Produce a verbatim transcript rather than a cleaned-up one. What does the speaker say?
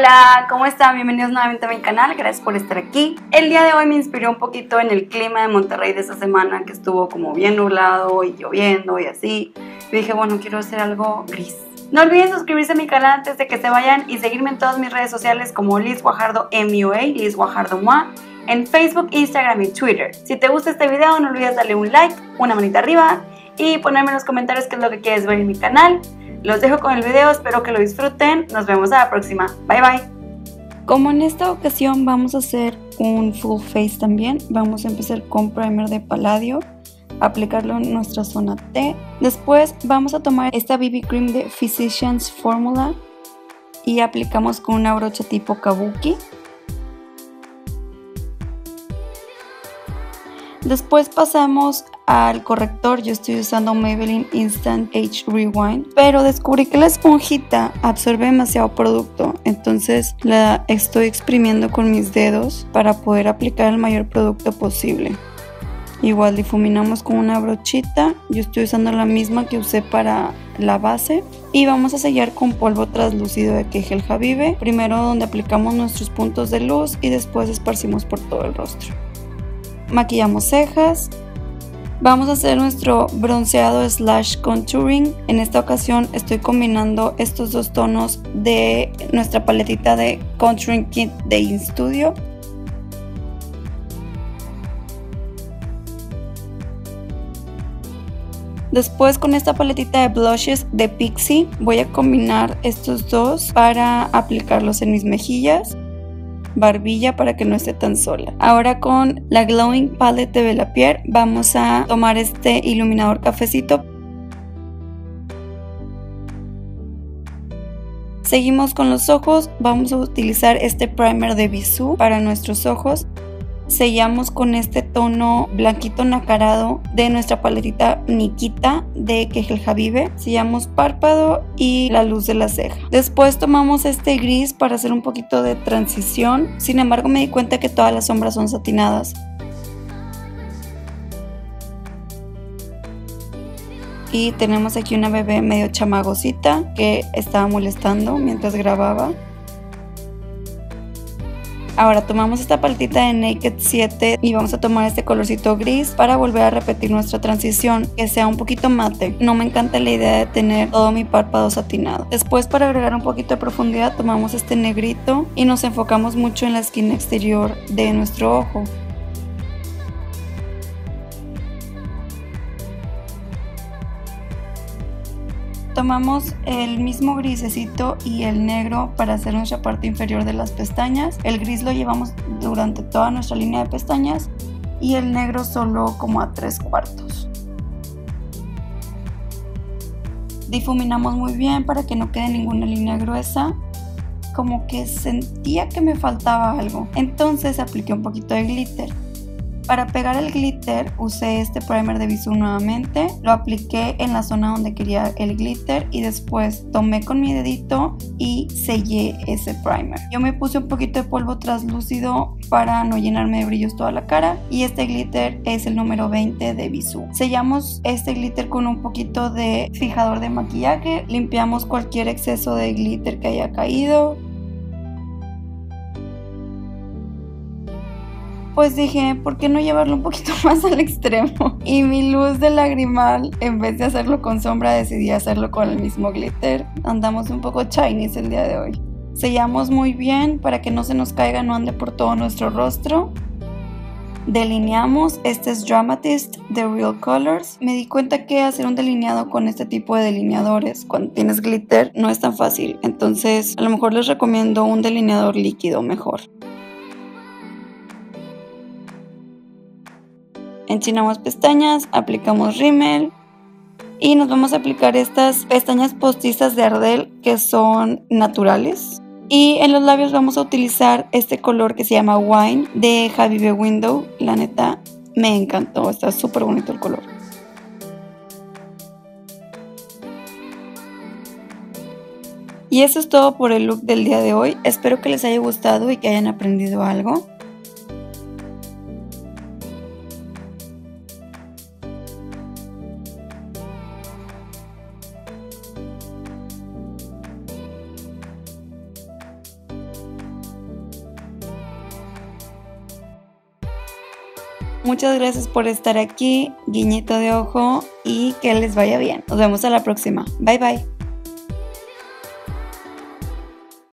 Hola, ¿cómo están? Bienvenidos nuevamente a mi canal, gracias por estar aquí. El día de hoy me inspiró un poquito en el clima de Monterrey de esta semana, que estuvo como bien nublado y lloviendo y así. Y dije, bueno, quiero hacer algo gris. No olviden suscribirse a mi canal antes de que se vayan y seguirme en todas mis redes sociales como Liz Guajardo M U A, Liz Guajardo M U A, en Facebook, Instagram y Twitter. Si te gusta este video, no olvides darle un like, una manita arriba y ponerme en los comentarios qué es lo que quieres ver en mi canal. Los dejo con el video, espero que lo disfruten, nos vemos a la próxima, bye bye. Como en esta ocasión vamos a hacer un full face también, vamos a empezar con primer de Palladio, aplicarlo en nuestra zona T. Después vamos a tomar esta B B Cream de Physicians Formula y aplicamos con una brocha tipo Kabuki. Después pasamos al corrector, yo estoy usando Maybelline Instant Age Rewind, pero descubrí que la esponjita absorbe demasiado producto, entonces la estoy exprimiendo con mis dedos para poder aplicar el mayor producto posible. Igual difuminamos con una brochita, yo estoy usando la misma que usé para la base y vamos a sellar con polvo translúcido de Kejel Jabibe, primero donde aplicamos nuestros puntos de luz y después esparcimos por todo el rostro. Maquillamos cejas. Vamos a hacer nuestro bronceado slash contouring. En esta ocasión estoy combinando estos dos tonos de nuestra paletita de Contouring Kit de InStudio. Después con esta paletita de blushes de Pixi voy a combinar estos dos para aplicarlos en mis mejillas, barbilla, para que no esté tan sola. Ahora con la Glowing Palette de Bella Pierre vamos a tomar este iluminador cafecito. Seguimos con los ojos, vamos a utilizar este primer de Bissú para nuestros ojos. Sellamos con este tono blanquito nacarado de nuestra paletita Nikita de Kejel Jabibe. Sellamos párpado y la luz de la ceja. Después tomamos este gris para hacer un poquito de transición. Sin embargo, me di cuenta que todas las sombras son satinadas. Y tenemos aquí una bebé medio chamagosita que estaba molestando mientras grababa. Ahora tomamos esta paletita de Naked siete y vamos a tomar este colorcito gris para volver a repetir nuestra transición, que sea un poquito mate. No me encanta la idea de tener todo mi párpado satinado. Después, para agregar un poquito de profundidad, tomamos este negrito y nos enfocamos mucho en la esquina exterior de nuestro ojo. Tomamos el mismo grisecito y el negro para hacer nuestra parte inferior de las pestañas. El gris lo llevamos durante toda nuestra línea de pestañas y el negro solo como a tres cuartos. Difuminamos muy bien para que no quede ninguna línea gruesa. Como que sentía que me faltaba algo, entonces apliqué un poquito de glitter. Para pegar el glitter usé este primer de Bissú nuevamente, lo apliqué en la zona donde quería el glitter y después tomé con mi dedito y sellé ese primer. Yo me puse un poquito de polvo translúcido para no llenarme de brillos toda la cara y este glitter es el número veinte de Bissú. Sellamos este glitter con un poquito de fijador de maquillaje, limpiamos cualquier exceso de glitter que haya caído. Pues dije, ¿por qué no llevarlo un poquito más al extremo? Y mi luz de lagrimal, en vez de hacerlo con sombra, decidí hacerlo con el mismo glitter. Andamos un poco Chinese el día de hoy. Sellamos muy bien para que no se nos caiga, no ande por todo nuestro rostro. Delineamos, este es Dramatist de Real Colors. Me di cuenta que hacer un delineado con este tipo de delineadores cuando tienes glitter no es tan fácil. Entonces a lo mejor les recomiendo un delineador líquido mejor. Enchinamos pestañas, aplicamos rímel y nos vamos a aplicar estas pestañas postizas de Ardell que son naturales. Y en los labios vamos a utilizar este color que se llama Wine de Javive Window. La neta me encantó, está súper bonito el color. Y eso es todo por el look del día de hoy. Espero que les haya gustado y que hayan aprendido algo. Muchas gracias por estar aquí, guiñito de ojo y que les vaya bien. Nos vemos a la próxima. Bye bye.